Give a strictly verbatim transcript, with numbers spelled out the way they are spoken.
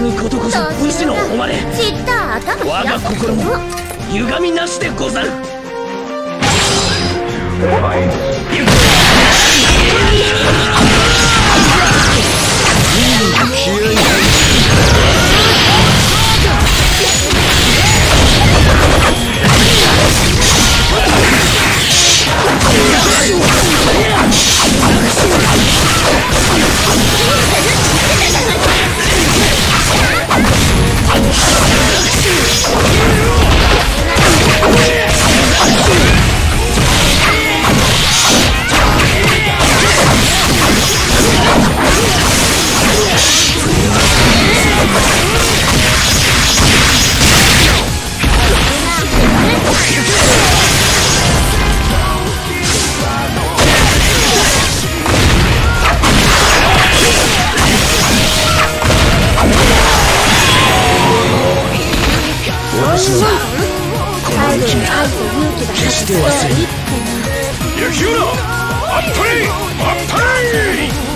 ぬことこそ武士の誉れ。我が心も歪みなしでござる。決して忘れぬ。雪村、あっぱれ、あっぱれ。